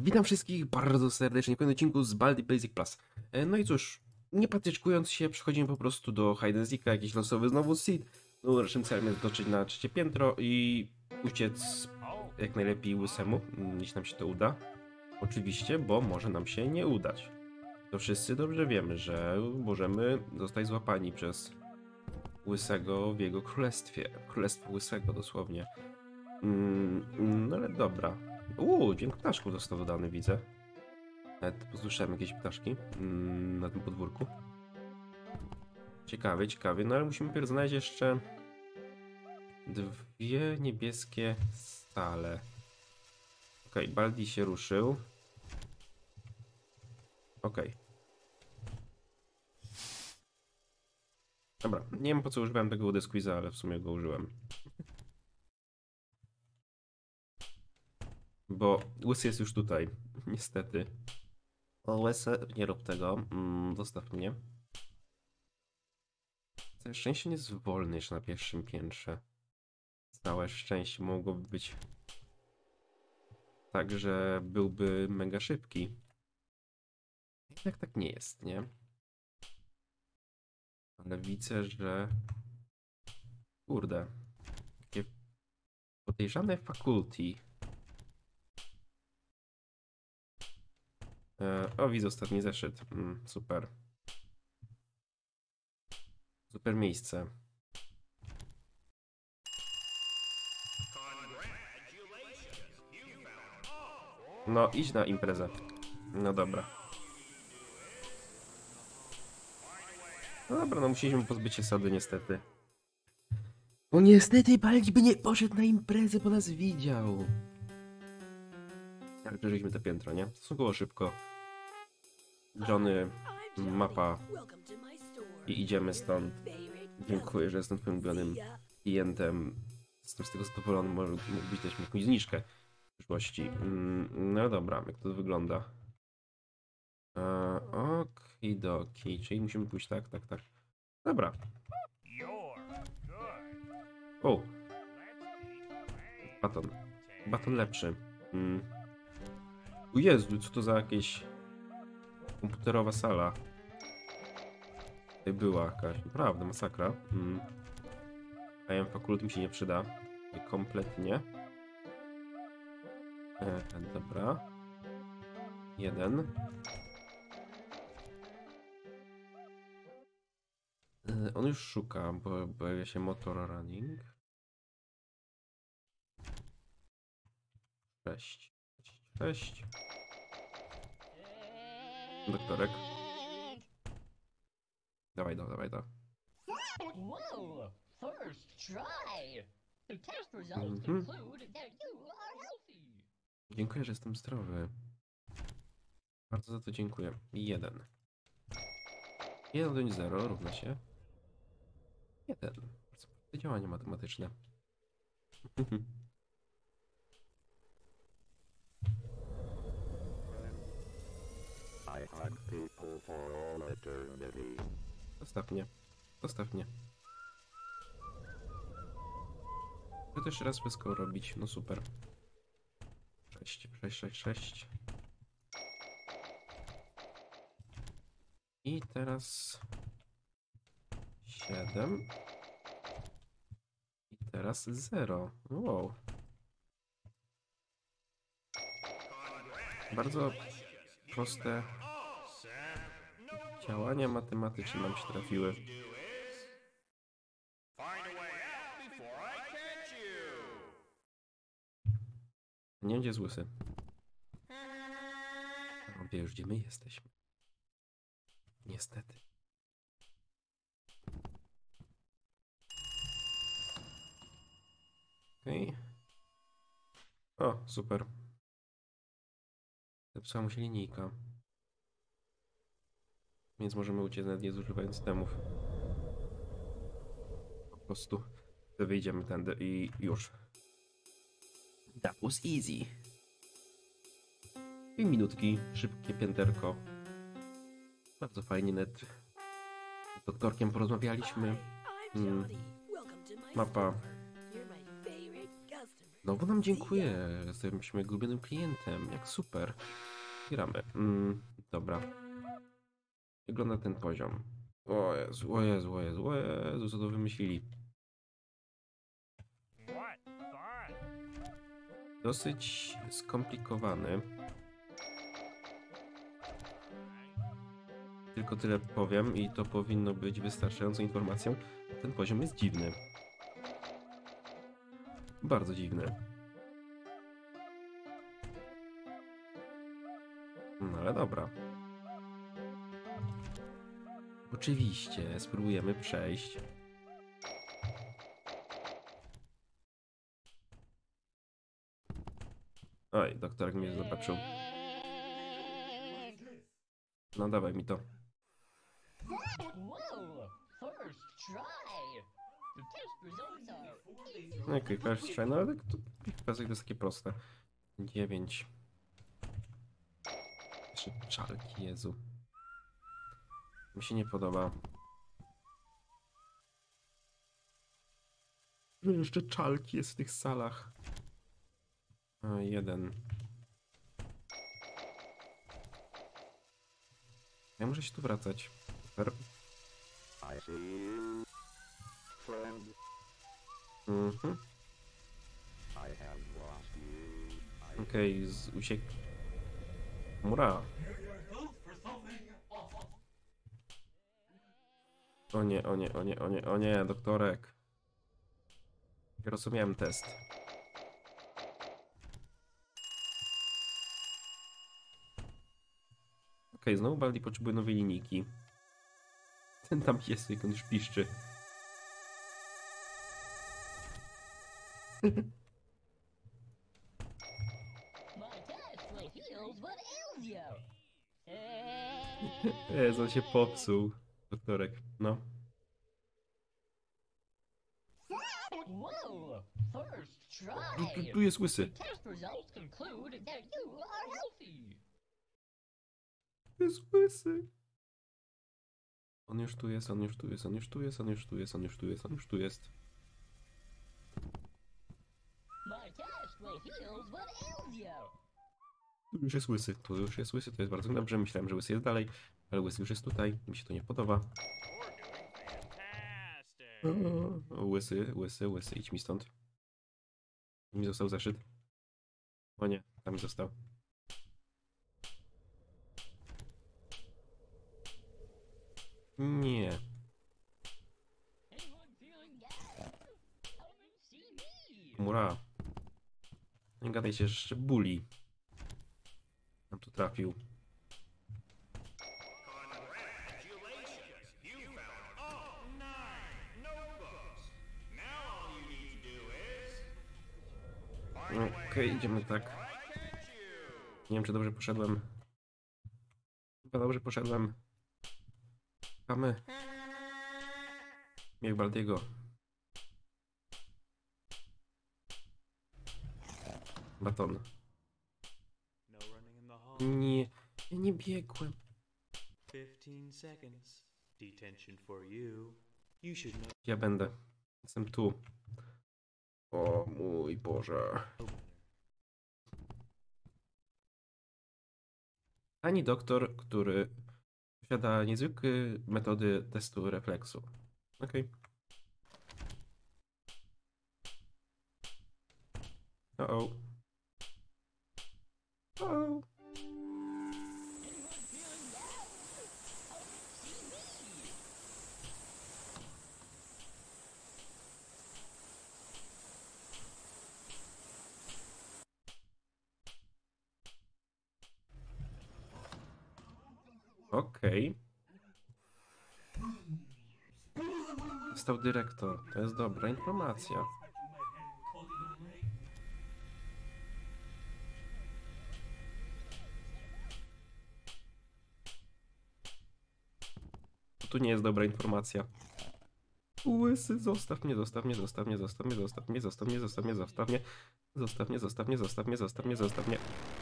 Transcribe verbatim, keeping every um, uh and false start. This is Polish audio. Witam wszystkich bardzo serdecznie w kolejnym odcinku z Baldi's Basics Plus. No i cóż, nie patyczkując się, przechodzimy po prostu do Hide and Seeka, jakiś losowy znowu seed. No, naszym celem jest dotrzeć na trzecie piętro i uciec jak najlepiej łysemu, jeśli nam się to uda. Oczywiście, bo może nam się nie udać. To wszyscy dobrze wiemy, że możemy zostać złapani przez łysego w jego królestwie. Królestwo łysego dosłownie. Mm, no ale dobra. Uuu, dźwięk ptaszków został dodany, widzę. Nawet posłyszałem jakieś ptaszki mm, na tym podwórku. Ciekawie, ciekawie. No ale musimy najpierw znaleźć jeszcze dwie niebieskie stale. Okej, okay, Baldi się ruszył. Okej. Okay. Dobra, nie wiem po co używałem tego Udesquiza, ale w sumie go użyłem. Bo łysy jest już tutaj, niestety. O, łysy, nie rób tego, mm, zostaw mnie. Całe szczęście nie jest wolny jeszcze na pierwszym piętrze. Całe szczęście mogłoby być tak, że byłby mega szybki. Jednak tak nie jest, nie? Ale widzę, że... Kurde. Takie podejrzane faculty. O, widzę ostatni zeszyt. Mm, super. Super miejsce. No, idź na imprezę. No dobra. No dobra, no musieliśmy pozbyć się sady niestety. No niestety Baldi by nie poszedł na imprezę, bo nas widział. Ale przeżyliśmy to piętro, nie? Stosunkowo szybko. Johnny, mapa. I idziemy stąd. Dziękuję, że jestem twoim ulubionym klientem. Jestem z tego zadowolony, może widać mi jakąś zniżkę w przyszłości. No dobra, jak to wygląda? Okidoki, czyli musimy pójść tak, tak, tak. Dobra. O! Baton. Baton lepszy. Mm. O Jezu, co to za jakieś komputerowa sala? Tutaj była jakaś, naprawdę masakra. Mm. A ja fakult mi się nie przyda. Kompletnie. E, dobra. Jeden. E, on już szuka, bo pojawia się motor running. Cześć. Cześć. Doktorek. Dawaj, dawaj, dawaj, dawaj. Mhm. Dziękuję, że jestem zdrowy. Bardzo za to dziękuję. Jeden. Jeden do zero równa się. Jeden. Bardzo proste działanie matematyczne. Zostaw mnie. Zostaw mnie. Chcę też raz łyską robić. No super. sześć, sześć, sześć, sześć. I teraz... siedem. I teraz zero. Wow. Bardzo proste... działania matematyczne nam się trafiły. Nie wiem, gdzie jest łysy. On wie już, gdzie my jesteśmy. Niestety. Okej. Okay. O, super. Zepsuła mu się linijka. Więc możemy uciec nawet nie zużywając temów. Po prostu wyjdziemy tędy i już. That was easy. I minutki, szybkie pięterko. Bardzo fajnie net. Z doktorkiem porozmawialiśmy. Mm. Mapa. Znowu nam dziękuję. Jesteśmy ulubionym klientem. Jak super. Gramy. Mm, dobra. Wygląda ten poziom. O Jezu, o Jezu, o Jezu, o Jezu, co to wymyślili. Dosyć skomplikowany. Tylko tyle powiem i to powinno być wystarczającą informacją. Ten poziom jest dziwny. Bardzo dziwny. No ale dobra. Oczywiście, spróbujemy przejść. Oj, doktorek mnie zobaczył. No dawaj mi to. Okej, okay, first try, no ale to, to jest takie proste. dziewięć. Jeszcze czarki, Jezu. Mi się nie podoba. Jeszcze czalki jest w tych salach. A, jeden. Ja muszę się tu wracać. Super. Mhm. Okej, okay, z usiek... Mura. O nie, o nie, o nie, o nie, o nie, doktorek. Ja rozumiałem test. Okej, okay, znowu Baldi potrzebuje nowej linijki. Ten tam jest, jak on już piszczy. Jezu, on się popsuł. Doktorek, no. Tu, tu, tu jest łysy. Tu jest łysy. On już tu jest, on już tu jest, on już tu jest, on już tu jest, on już tu jest, on już tu jest. Tu już jest łysy, tu już jest łysy, to jest bardzo dobrze, myślałem, że łysy jest dalej. Ale łysy już jest tutaj, mi się to nie podoba. O, łysy, łysy, łysy, idź mi stąd. Mi został zeszyt. O nie, tam mi został. Nie. Mura. Nie gadaj się, jeszcze buli. Tam tu trafił. Okej, okay, idziemy tak. Nie wiem, czy dobrze poszedłem. Chyba dobrze poszedłem. Mamy. Miech Baldiego. Baton. Nie, ja nie biegłem. Ja będę. Jestem tu. O mój Boże. Ani doktor, który posiada niezwykłe metody testu refleksu. Okej. Okay. O-o. O-o. Okej. Okay. Został dyrektor. To jest dobra informacja. Tu nie jest dobra informacja. Łysy, zostaw mnie, zostaw mnie, zostaw mnie, zostaw mnie, zostaw mnie, zostaw mnie, zostaw mnie, zostaw mnie, zostaw mnie, zostaw mnie, zostaw mnie, zostaw mnie, zostaw mnie.